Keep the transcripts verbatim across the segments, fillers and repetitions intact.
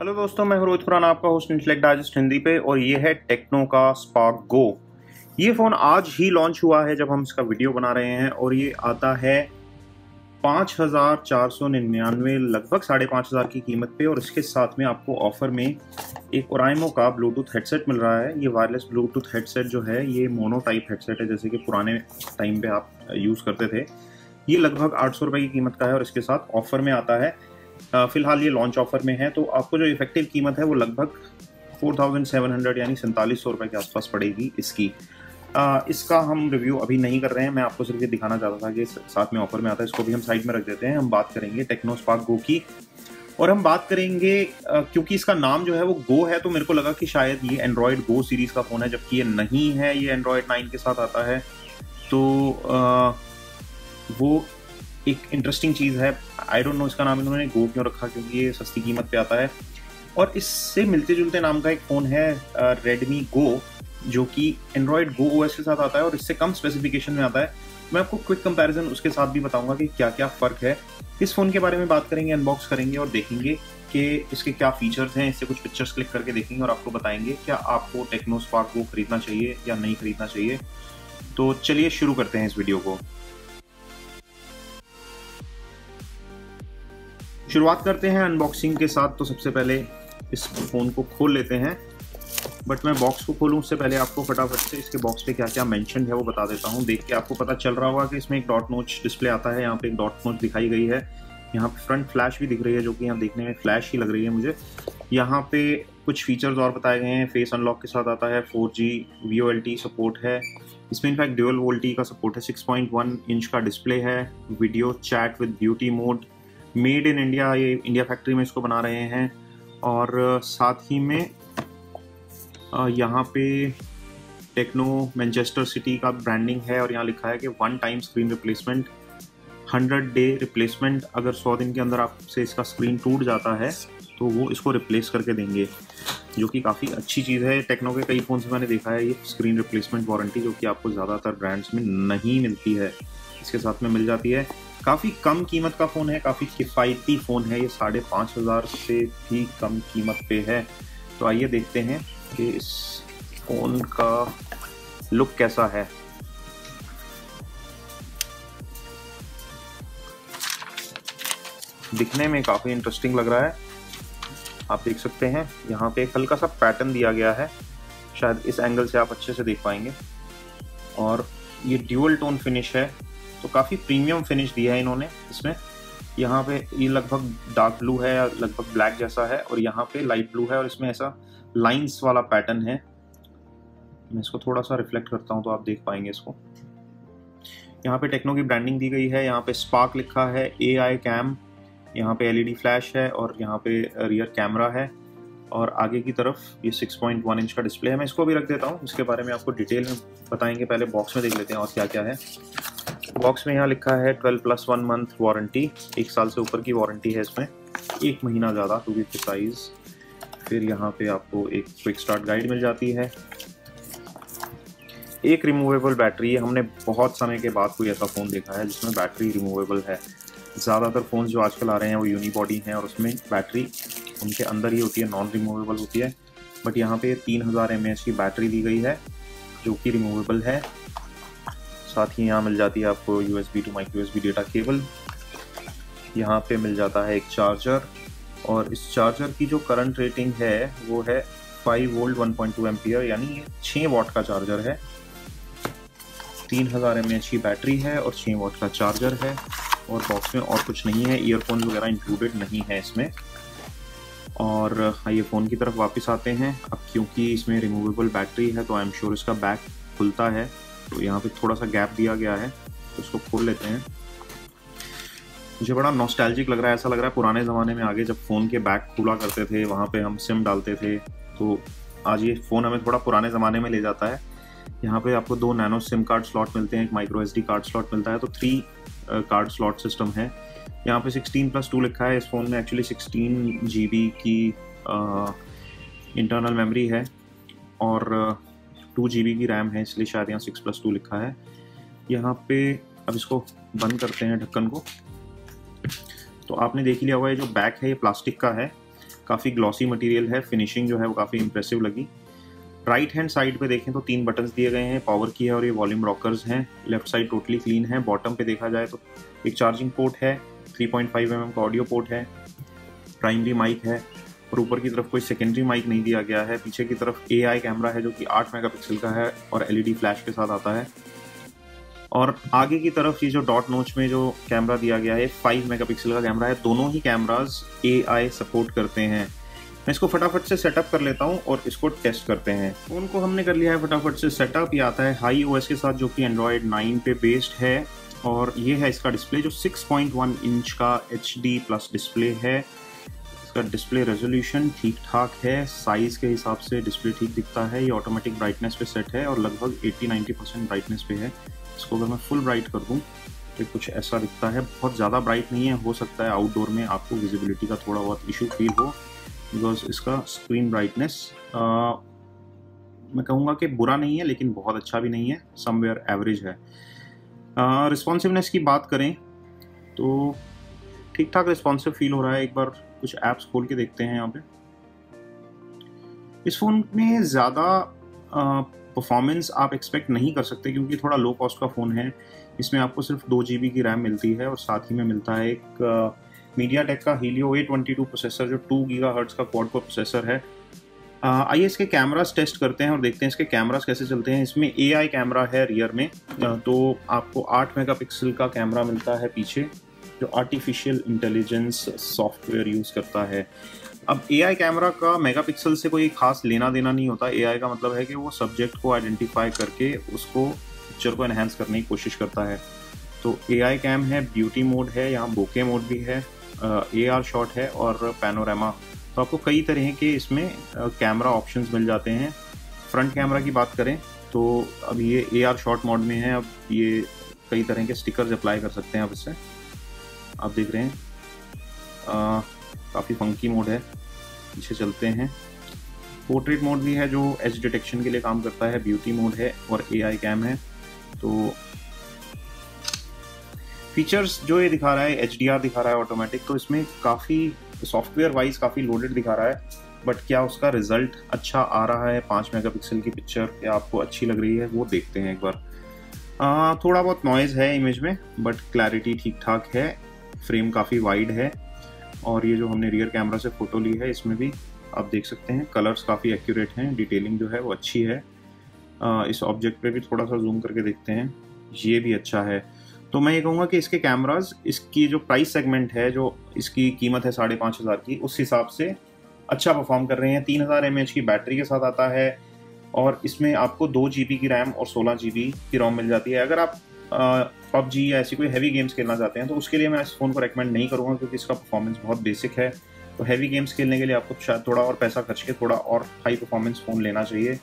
Hello दोस्तों, मैं रोहित खुराना, आपका होस्ट इंटेलेक्ट डाइजेस्ट हिंदी पे। और ये है टेक्नो का स्पार्क गो। ये फ़ोन आज ही लॉन्च हुआ है जब हम इसका वीडियो बना रहे हैं, और ये आता है पाँच हज़ार चार सौ निन्यानवे लगभग साढ़े पाँच हज़ार की कीमत पे। और इसके साथ में आपको ऑफ़र में एक ओराइमो का ब्लूटूथ हेडसेट मिल रहा है। ये वायरलेस ब्लूटूथ हेडसेट जो है ये मोनो टाइप हेडसेट है, जैसे कि पुराने टाइम पे आप यूज़ करते थे। ये लगभग आठ सौ रुपये की कीमत का है और इसके साथ ऑफ़र में आता है। फ़िलहाल ये लॉन्च ऑफ़र में है, तो आपको जो इफेक्टिव कीमत है वो लगभग फोर थाउजेंड सेवन हंड्रेड यानी सैंतालीस सौ रुपये के आसपास पड़ेगी इसकी। आ, इसका हम रिव्यू अभी नहीं कर रहे हैं, मैं आपको सिर्फ ये दिखाना चाहता था कि साथ में ऑफ़र में आता है। इसको भी हम साइड में रख देते हैं। हम बात करेंगे टेक्नो स्पार्क गो की, और हम बात करेंगे आ, क्योंकि इसका नाम जो है वो गो है, तो मेरे को लगा कि शायद ये एंड्रॉयड गो सीरीज़ का फ़ोन है, जबकि ये नहीं है। ये एंड्रॉयड नाइन के साथ आता है, तो आ, वो एक इंटरेस्टिंग चीज़ है। आई डोंट नो इसका नाम इन्होंने गो क्यों रखा, क्योंकि ये सस्ती कीमत पे आता है। और इससे मिलते जुलते नाम का एक फ़ोन है रेडमी गो, जो कि एंड्रॉयड गो ओ एस के साथ आता है और इससे कम स्पेसिफिकेशन में आता है। मैं आपको क्विक कंपैरिजन उसके साथ भी बताऊंगा कि क्या क्या फ़र्क है। इस फ़ोन के बारे में बात करेंगे, अनबॉक्स करेंगे और देखेंगे कि इसके क्या फीचर्स हैं। इससे कुछ पिक्चर्स क्लिक करके देखेंगे और आपको बताएंगे क्या आपको टेक्नो स्पार्क गो खरीदना चाहिए या नहीं खरीदना चाहिए। तो चलिए शुरू करते हैं इस वीडियो को। शुरुआत करते हैं अनबॉक्सिंग के साथ। तो सबसे पहले इस फ़ोन को खोल लेते हैं, बट मैं बॉक्स को खोलूं उससे पहले आपको फटाफट से इसके बॉक्स पे क्या क्या मेंशन है वो बता देता हूं। देख के आपको पता चल रहा होगा कि इसमें एक डॉट नोच डिस्प्ले आता है। यहाँ पे एक डॉट नोच दिखाई गई है, यहाँ पे फ्रंट फ्लैश भी दिख रही है, जो कि यहाँ देखने में फ्लैश ही लग रही है मुझे। यहाँ पे कुछ फीचर्स और बताए गए हैं। फेस अनलॉक के साथ आता है, four G V O L T support है इसमें, इनफैक्ट ड्यूअल वोल्टी का सपोर्ट है, सिक्स पॉइंट वन इंच का डिस्प्ले है, video chat with beauty mode, made in India, ये इंडिया फैक्ट्री में इसको बना रहे हैं। और साथ ही में यहाँ पे टेक्नो मैनचेस्टर सिटी का ब्रांडिंग है और यहाँ लिखा है कि one time screen replacement, hundred day replacement. अगर सौ दिन के अंदर आपसे इसका स्क्रीन टूट जाता है तो वो इसको रिप्लेस करके देंगे, जो कि काफ़ी अच्छी चीज़ है। टेक्नो के कई फ़ोन से मैंने देखा है ये स्क्रीन रिप्लेसमेंट वारंटी, जो कि आपको ज़्यादातर ब्रांड्स में नहीं मिलती है, इसके साथ में मिल जाती है। काफ़ी कम कीमत का फ़ोन है, काफ़ी किफ़ायती फ़ोन है। ये साढ़े पाँच हज़ार से भी कम कीमत पे है। तो आइए देखते हैं कि इस फ़ोन का लुक कैसा है। दिखने में काफ़ी इंटरेस्टिंग लग रहा है। आप देख सकते हैं यहाँ पे एक हल्का सा पैटर्न दिया गया है, शायद इस एंगल से आप अच्छे से देख पाएंगे। और ये ड्यूअल टोन फिनिश है, तो काफ़ी प्रीमियम फिनिश दिया है इन्होंने इसमें। यहाँ पे ये लगभग डार्क ब्लू है, लगभग ब्लैक जैसा है, और यहाँ पे लाइट ब्लू है, और इसमें ऐसा लाइंस वाला पैटर्न है। मैं इसको थोड़ा सा रिफ्लेक्ट करता हूँ तो आप देख पाएंगे इसको। यहाँ पे टेक्नो की ब्रांडिंग दी गई है, यहाँ पे स्पार्क लिखा है, ए आई कैम, यहाँ पे एलईडी फ्लैश है, और यहाँ पे रियर कैमरा है, और आगे की तरफ ये सिक्स पॉइंट वन इंच का डिस्प्ले है। मैं इसको भी रख देता हूँ, इसके बारे में आपको डिटेल में बताएंगे। पहले बॉक्स में देख लेते हैं और क्या क्या है। बॉक्स में यहाँ लिखा है twelve plus one month warranty, एक साल से ऊपर की वारंटी है इसमें, एक महीना ज़्यादा टू बी प्रिसाइज। फिर यहाँ पे आपको एक क्विक स्टार्ट गाइड मिल जाती है, एक रिमूवेबल बैटरी। हमने बहुत समय के बाद कोई ऐसा फ़ोन देखा है जिसमें बैटरी रिमूवेबल है। ज़्यादातर फ़ोन जो आजकल आ रहे हैं वो यूनिबॉडी हैं और उसमें बैटरी उनके अंदर ही होती है, नॉन रिमूवेबल होती है। बट यहाँ पे तीन हज़ार एम ए एच की बैटरी दी गई है जो कि रिमूवेबल है। साथ ही यहाँ मिल जाती है आपको USB to micro USB data cable. यहाँ पे मिल जाता है एक चार्जर, और इस चार्जर की जो करंट रेटिंग है वो है five volt one point two ampere, यानी ये छः वाट का चार्जर है। तीन हज़ार एम एच की बैटरी है और छः वाट का चार्जर है। और बॉक्स में और कुछ नहीं है, ईयरफोन वगैरह इंक्लूडेड नहीं है इसमें। और आइए फ़ोन की तरफ वापस आते हैं। अब क्योंकि इसमें रिमूवेबल बैटरी है तो आई एम श्योर इसका बैक खुलता है, तो यहाँ पे थोड़ा सा गैप दिया गया है, तो इसको खोल लेते हैं। मुझे बड़ा नॉस्टैल्जिक लग रहा है, ऐसा लग रहा है पुराने ज़माने में आगे जब फ़ोन के बैक खुला करते थे, वहाँ पे हम सिम डालते थे, तो आज ये फ़ोन हमें थोड़ा पुराने ज़माने में ले जाता है। यहाँ पे आपको दो नैनो सिम कार्ड स्लॉट मिलते हैं, एक micro S D card slot मिलता है, तो थ्री कार्ड स्लॉट सिस्टम है। यहाँ पे सिक्सटीन प्लस टू लिखा है, इस फ़ोन में एक्चुअली सिक्सटीन जी बी की इंटरनल मेमरी है और टू जी बी की रैम है, इसलिए शायद यहाँ सिक्स प्लस टू लिखा है। यहाँ पे अब इसको बंद करते हैं ढक्कन को। तो आपने देख लिया होगा ये जो बैक है ये प्लास्टिक का है, काफ़ी ग्लॉसी मटेरियल है, फिनिशिंग जो है वो काफ़ी इंप्रेसिव लगी। राइट हैंड साइड पे देखें तो तीन बटन्स दिए गए हैं, पावर की है और ये वॉल्यूम रॉकर्स हैं। लेफ्ट साइड टोटली क्लीन है। बॉटम पे देखा जाए तो एक चार्जिंग पोर्ट है, three point five M M का ऑडियो पोर्ट है, प्राइमरी माइक है और ऊपर की तरफ कोई सेकेंडरी माइक नहीं दिया गया है। पीछे की तरफ ए आई कैमरा है जो कि आठ मेगा पिक्सल का है और एल ई डी फ्लैश के साथ आता है। और आगे की तरफ ये जो डॉट नोच में जो कैमरा दिया गया है फाइव मेगा पिक्सल का कैमरा है। दोनों ही कैमराज ए आई सपोर्ट करते हैं। मैं इसको फटाफट से सेटअप कर लेता हूं और इसको टेस्ट करते हैं। फ़ोन को हमने कर लिया है फटाफट से सेटअप। ये आता है हाई ओएस के साथ जो कि एंड्रॉयड नाइन पे बेस्ड है और ये है इसका डिस्प्ले जो सिक्स पॉइंट वन इंच का एच डी प्लस डिस्प्ले है। इसका डिस्प्ले रेजोल्यूशन ठीक ठाक है, साइज़ के हिसाब से डिस्प्ले ठीक दिखता है। ये ऑटोमेटिक ब्राइटनेस पे सेट है और लगभग एटी नाइन्टी परसेंट ब्राइटनेस पे है। इसको अगर मैं फुल ब्राइट कर दूँ तो कुछ ऐसा दिखता है। बहुत ज़्यादा ब्राइट नहीं है, हो सकता है आउटडोर में आपको विजिबिलिटी का थोड़ा बहुत इशू फील हो बिकॉज इसका स्क्रीन ब्राइटनेस मैं कहूँगा कि बुरा नहीं है लेकिन बहुत अच्छा भी नहीं है, समवेयर एवरेज है। रिस्पॉन्सिवनेस uh, की बात करें तो ठीक ठाक रिस्पॉन्सिव फील हो रहा है। एक बार कुछ ऐप्स खोल के देखते हैं। यहाँ पे इस फ़ोन में ज़्यादा uh, परफॉर्मेंस आप एक्सपेक्ट नहीं कर सकते क्योंकि थोड़ा लो कॉस्ट का फ़ोन है। इसमें आपको सिर्फ दो जी बी की रैम मिलती है और साथ ही में मिलता है एक मीडियाटेक का Helio A twenty two processor जो टू गीगा हर्ट्स का क्वाड कोर प्रोसेसर है। आइए इसके कैमरास टेस्ट करते हैं और देखते हैं इसके कैमरास कैसे चलते हैं। इसमें ए आई कैमरा है रियर में, तो आपको आठ मेगा पिक्सल का कैमरा मिलता है पीछे जो आर्टिफिशियल इंटेलिजेंस सॉफ्टवेयर यूज़ करता है। अब एआई कैमरा का मेगापिक्सल से कोई खास लेना देना नहीं होता। एआई का मतलब है कि वो सब्जेक्ट को आइडेंटिफाई करके उसको पिक्चर को एनहेंस करने की कोशिश करता है। तो एआई कैम है, ब्यूटी मोड है, यहाँ बोके मोड भी है, एआर शॉट है और पैनोरामा। तो आपको कई तरह के इसमें कैमरा ऑप्शंस मिल जाते हैं। फ्रंट कैमरा की बात करें तो अब ये एआर शॉट मोड में है। अब ये कई तरह के स्टिकर्स अप्लाई कर सकते हैं आप इससे, आप देख रहे हैं काफ़ी फंकी मोड है। पीछे चलते हैं, पोर्ट्रेट मोड भी है जो एज डिटेक्शन के लिए काम करता है, ब्यूटी मोड है और एआई कैम है। तो फीचर्स जो ये दिखा रहा है एचडीआर दिखा रहा है ऑटोमेटिक, तो इसमें काफ़ी सॉफ्टवेयर वाइज काफ़ी लोडेड दिखा रहा है। बट क्या उसका रिजल्ट अच्छा आ रहा है, पाँच मेगापिक्सल की पिक्चर क्या आपको अच्छी लग रही है वो देखते हैं एक बार। आ, थोड़ा बहुत नॉइज़ है इमेज में बट क्लैरिटी ठीक ठाक है, फ्रेम काफ़ी वाइड है। और ये जो हमने रियर कैमरा से फ़ोटो ली है इसमें भी आप देख सकते हैं कलर्स काफ़ी एक्यूरेट हैं, डिटेलिंग जो है वो अच्छी है। आ, इस ऑब्जेक्ट पे भी थोड़ा सा जूम करके देखते हैं, ये भी अच्छा है। तो मैं ये कहूँगा कि इसके कैमरास, इसकी जो प्राइस सेगमेंट है जो इसकी कीमत है साढ़े पाँच हज़ार की, उस हिसाब से अच्छा परफॉर्म कर रहे हैं। तीन हज़ार एम एच की बैटरी के साथ आता है और इसमें आपको दो जी बी की रैम और सोलह जी बी की रोम मिल जाती है। अगर आप पबजी या ऐसी कोई हैवी गेम्स खेलना चाहते हैं तो उसके लिए मैं इस फ़ोन को रेकमेंड नहीं करूँगा क्योंकि इसका परफॉर्मेंस बहुत बेसिक है। तो हैवी गेम्स खेलने के लिए आपको शायद थोड़ा और पैसा खर्च के थोड़ा और हाई परफॉर्मेंस फ़ोन लेना चाहिए।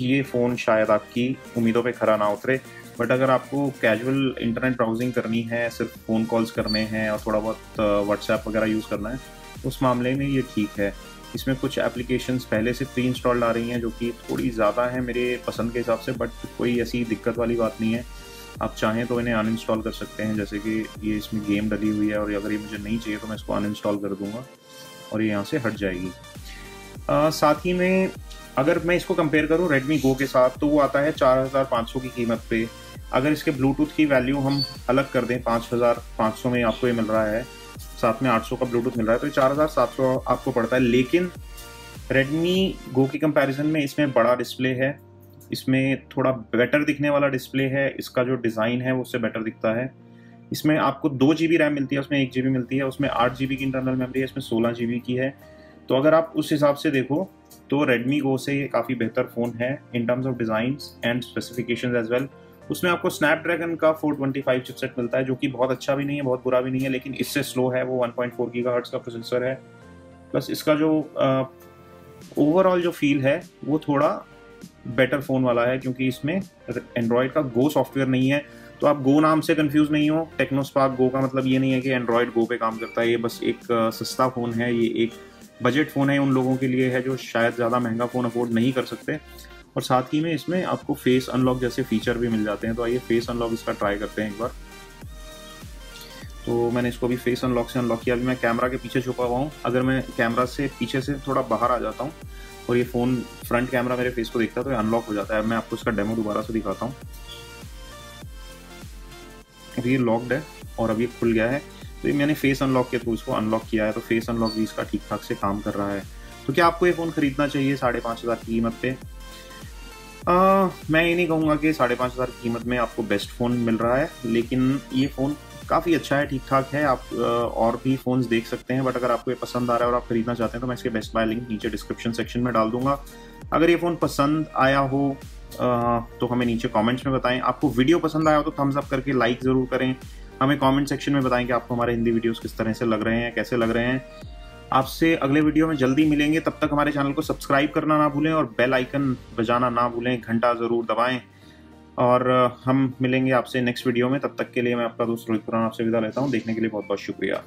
ये फ़ोन शायद आपकी उम्मीदों पे खरा ना उतरे। बट अगर आपको कैजुअल इंटरनेट ब्राउजिंग करनी है, सिर्फ फ़ोन कॉल्स करने हैं और थोड़ा बहुत व्हाट्सएप वगैरह यूज़ करना है, उस मामले में ये ठीक है। इसमें कुछ एप्लीकेशंस पहले से प्री इंस्टॉल्ड आ रही हैं जो कि थोड़ी ज़्यादा है मेरे पसंद के हिसाब से, बट कोई ऐसी दिक्कत वाली बात नहीं है। आप चाहें तो इन्हें अनइंस्टॉल कर सकते हैं, जैसे कि ये इसमें गेम डली हुई है और अगर ये मुझे नहीं चाहिए तो मैं इसको अनइंस्टॉल कर दूंगा और ये यहाँ से हट जाएगी। आ, साथ ही में अगर मैं इसको कंपेयर करूँ Redmi Go के साथ तो वो आता है चार हज़ार पाँच सौ की कीमत पे। अगर इसके ब्लूटूथ की वैल्यू हम अलग कर दें, पाँच हज़ार पाँच सौ में आपको ये मिल रहा है, साथ में आठ सौ का ब्लूटूथ मिल रहा है, तो चार हज़ार सात सौ आपको पड़ता है। लेकिन Redmi Go के कंपेरिजन में इसमें बड़ा डिस्प्ले है, इसमें थोड़ा बेटर दिखने वाला डिस्प्ले है, इसका जो डिज़ाइन है वो उससे बेटर दिखता है। इसमें आपको दो जी बी रैम मिलती है, उसमें एक जी बी मिलती है, उसमें आठ जी बी की इंटरनल मेमोरी है, इसमें सोलह जी बी की है। तो अगर आप उस हिसाब से देखो तो Redmi Go से ये काफ़ी बेहतर फ़ोन है in terms of designs and specifications as well. उसमें आपको स्नैपड्रैगन का फोर ट्वेंटी फाइव चिपसेट मिलता है जो कि बहुत अच्छा भी नहीं है बहुत बुरा भी नहीं है, लेकिन इससे स्लो है। वो वन पॉइंट फोर गीगाहर्ट्ज़ का प्रोसेसर है। प्लस इसका जो ओवरऑल जो फील है वो थोड़ा बेटर फ़ोन वाला है क्योंकि इसमें एंड्रॉयड का गो सॉफ्टवेयर नहीं है। तो आप गो नाम से कंफ्यूज नहीं हो। टेक्नो स्पार्क गो का मतलब ये नहीं है कि एंड्रॉयड गो पे काम करता है। ये बस एक सस्ता फ़ोन है, ये एक बजट फ़ोन है, उन लोगों के लिए है जो शायद ज़्यादा महंगा फ़ोन अफोर्ड नहीं कर सकते। और साथ ही में इसमें आपको फेस अनलॉक जैसे फीचर भी मिल जाते हैं। तो आइए फेस अनलॉक इसका ट्राई करते हैं एक बार। तो मैंने इसको अभी फेस अनलॉक से अनलॉक किया। अभी मैं कैमरा के पीछे छुपा हुआ हूँ। अगर मैं कैमरा से पीछे से थोड़ा बाहर आ जाता हूँ और ये फ़ोन फ्रंट कैमरा मेरे फेस को देखता है तो ये अनलॉक हो जाता है। मैं आपको इसका डेमो दोबारा से दिखाता हूँ। अभी ये लॉक्ड है और अभी खुल गया है। तो ये मैंने फेस अनलॉक के थ्रू इसको अनलॉक किया है, तो फेस अनलॉक भी इसका ठीक ठाक से काम कर रहा है। तो क्या आपको ये फ़ोन खरीदना चाहिए साढ़े पाँच हज़ार की कीमत पे? आ, मैं ये नहीं कहूँगा कि साढ़े पाँच हज़ार की कीमत में आपको बेस्ट फ़ोन मिल रहा है, लेकिन ये फ़ोन काफ़ी अच्छा है, ठीक ठाक है। आप और भी फ़ोन्स देख सकते हैं, बट अगर आपको ये पसंद आ रहा है और आप खरीदना चाहते हैं तो मैं इसके बेस्ट बाय लिंक नीचे डिस्क्रिप्शन सेक्शन में डाल दूंगा। अगर ये फ़ोन पसंद आया हो तो हमें नीचे कमेंट्स में बताएं। आपको वीडियो पसंद आया हो तो थम्स अप करके लाइक ज़रूर करें। हमें कमेंट सेक्शन में बताएं कि आपको हमारे हिंदी वीडियोस किस तरह से लग रहे हैं, कैसे लग रहे हैं। आपसे अगले वीडियो में जल्दी मिलेंगे, तब तक हमारे चैनल को सब्सक्राइब करना ना भूलें और बेल आइकन बजाना ना भूलें, घंटा ज़रूर दबाएँ। और हम मिलेंगे आपसे नेक्स्ट वीडियो में। तब तक के लिए मैं आपका दोस्त रोहित खुराना आपसे विदा लेता हूँ। देखने के लिए बहुत बहुत शुक्रिया।